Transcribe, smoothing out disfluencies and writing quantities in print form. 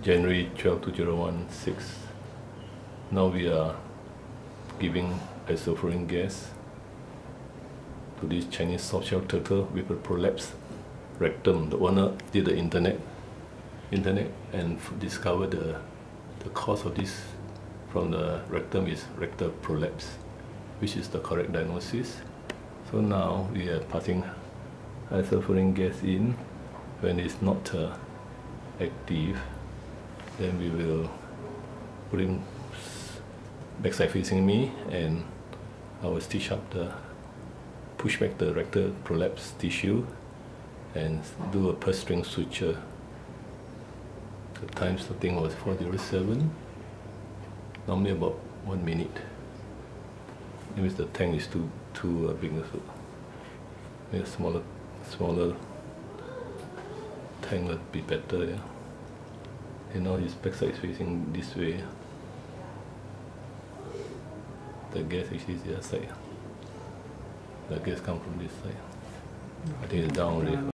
January 12, 2016. Now we are giving isoflurane gas to this Chinese soft-shell turtle with a prolapse rectum. The owner did the internet and discovered the cause of this from the rectum is rectal prolapse, which is the correct diagnosis. So now we are passing isoflurane gas in. When it's not active, then we will put him backside facing me, and I will stitch up push back the rectal prolapse tissue and do a purse string suture. The time starting was 4:07, normally about 1 minute. That means the tank is too big, so maybe a smaller tank would be better. Yeah. And now his backside is facing this way. The gas actually is the other side. The gas comes from this side. I think it's down already.